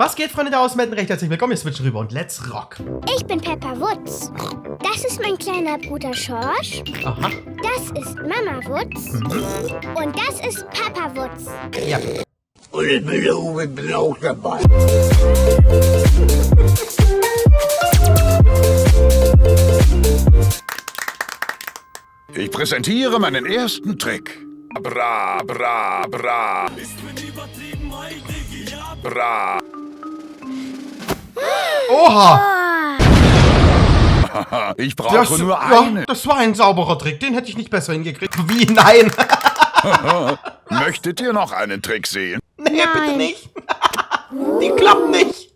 Was geht, Freunde der Außenwelt? Recht herzlich willkommen, wir switchen rüber und let's rock. Ich bin Peppa Wutz. Das ist mein kleiner Bruder Schorsch. Aha. Das ist Mama Wutz. Mhm. Und das ist Papa Wutz. Ja. Und ich bin der Uwe, bin auch dabei. Ich präsentiere meinen ersten Trick. Bra, bra, bra. Ich bin übertrieben, Alter. Ja, bra. Oha! Oh. Ich brauche nur eine. Ja, das war ein sauberer Trick, den hätte ich nicht besser hingekriegt. Wie? Nein! Möchtet ihr noch einen Trick sehen? Nee, nein, bitte nicht! Die klappt nicht!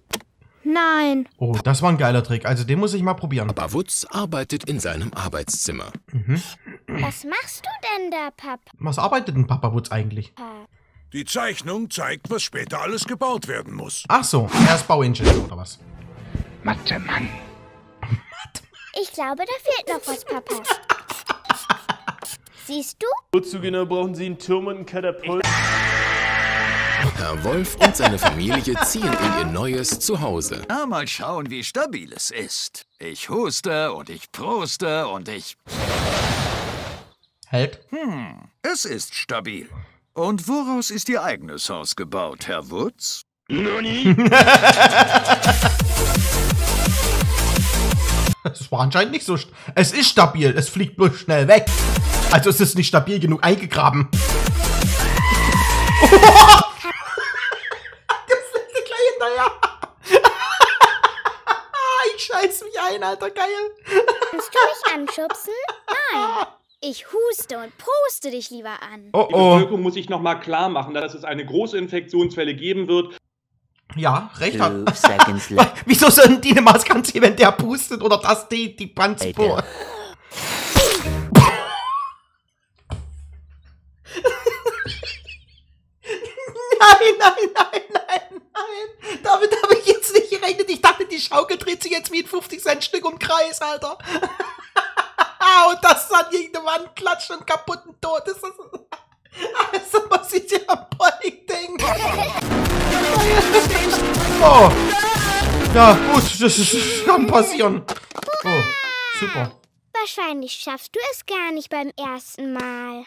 Nein! Oh, das war ein geiler Trick, also den muss ich mal probieren. Papa Wutz arbeitet in seinem Arbeitszimmer. Mhm. Was machst du denn da, Papa? Was arbeitet denn Papa Wutz eigentlich? Die Zeichnung zeigt, was später alles gebaut werden muss. Ach so, er ist Bauingenieur oder was? Mathe Mann. Ich glaube, da fehlt noch was, Papa. Siehst du? Wozu genau brauchen Sie einen Turm und einen Katapult? Herr Wolf und seine Familie ziehen in ihr neues Zuhause. Na, mal schauen, wie stabil es ist. Ich huste und ich proste und ich... Halt. Hm, es ist stabil. Und woraus ist Ihr eigenes Haus gebaut, Herr Wutz? Noni! Es war anscheinend nicht so... Es ist stabil, es fliegt bloß schnell weg. Also es ist nicht stabil genug eingegraben. Das ist die Kleine, ja. Ich scheiß mich ein, Alter, geil. Kannst du mich anschubsen? Nein. Ich huste und poste dich lieber an. Oh, oh. Die Bevölkerung muss ich nochmal klar machen, dass es eine große Infektionswelle geben wird. Ja, recht hat. Wieso sollen die eine Maske anziehen, wenn der pustet oder das die Panzerbohr? Nein, nein, nein, nein, nein. Damit habe ich jetzt nicht gerechnet. Ich dachte, die Schaukel dreht sich jetzt wie ein 50-Cent-Stück um Kreis, Alter. Und das an irgendeine Wand klatscht und kaputten Tod. Das ist alles, was ich hier am Polling denke. Oh. Ja, gut, das kann passieren. Oh, super. Wahrscheinlich schaffst du es gar nicht beim ersten Mal.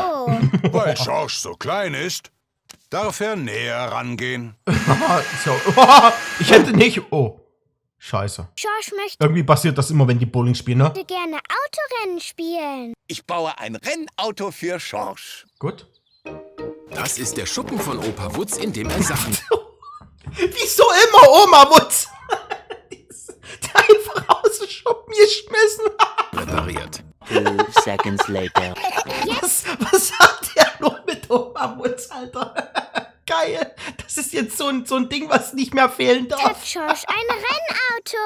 Oh. Weil Schorsch so klein ist, darf er näher rangehen. Ich hätte nicht... Oh. Scheiße. Schorsch möchte... Irgendwie passiert das immer, wenn die Bowling spielen, ne? Ich würde gerne Autorennen spielen. Ich baue ein Rennauto für Schorsch. Gut. Das ist der Schuppen von Opa Wutz, in dem er Sachen... Wieso immer Oma Wutz? Die einfach aus dem Schuppen geschmissen. Repariert. 2 seconds later. Was hat der nur mit Oma Wutz, Alter? Geil. Das ist jetzt so ein Ding, was nicht mehr fehlen darf. Hat Schorsch ein Rennauto.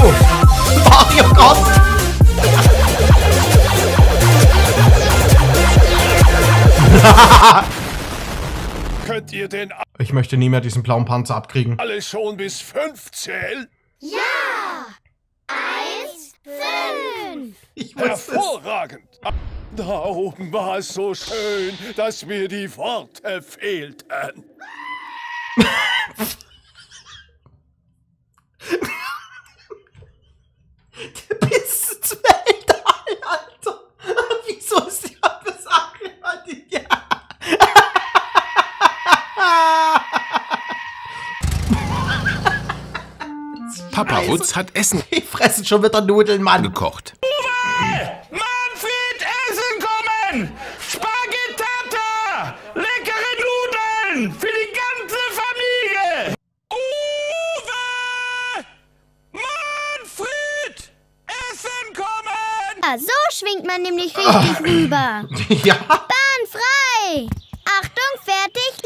Oh. Mario Gott. Könnt ihr denn... Ich möchte nie mehr diesen blauen Panzer abkriegen. Alle schon bis 5 zählen? Ja. 1, 5. Ich wusste hervorragend. Es. Da oben war es so schön, dass mir die Worte fehlten. Du bist zu alt, Alter. Wieso ist die das angehalten? Ja. Papa Wutz hat Essen. Die fressen schon wieder Nudeln, Mann. Gekocht. Uwe! Manfred, Essen kommen! Spaghettata! Leckere Nudeln! Für die ganze Familie! Uwe! Manfred! Essen kommen! Ja, so schwingt man nämlich richtig rüber. Ja? Bahnfrei! Achtung, fertig,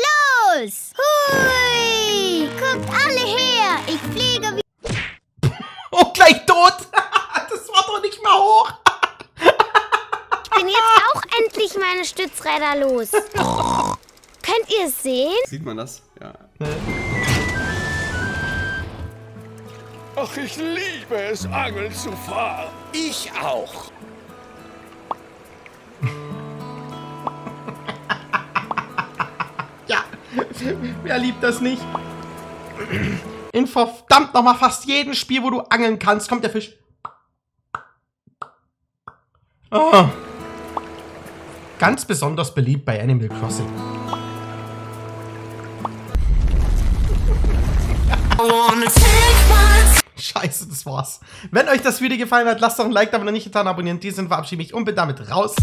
los! Hui! Kommt alle her! Ich fliege wie... Oh, gleich tot! Das war doch nicht mal hoch! Ich bin jetzt auch endlich meine Stützräder los. Könnt ihr es sehen? Sieht man das? Ja. Ach, ich liebe es, Angeln zu fahren. Ich auch. Ja, wer liebt das nicht? In verdammt nochmal fast jedem Spiel, wo du angeln kannst, kommt der Fisch. Oh. Ganz besonders beliebt bei Animal Crossing. Scheiße, das war's. Wenn euch das Video gefallen hat, lasst doch ein Like da, wenn ihr nicht getan habt, abonniert. In diesem Sinne verabschiede ich mich und bin damit raus.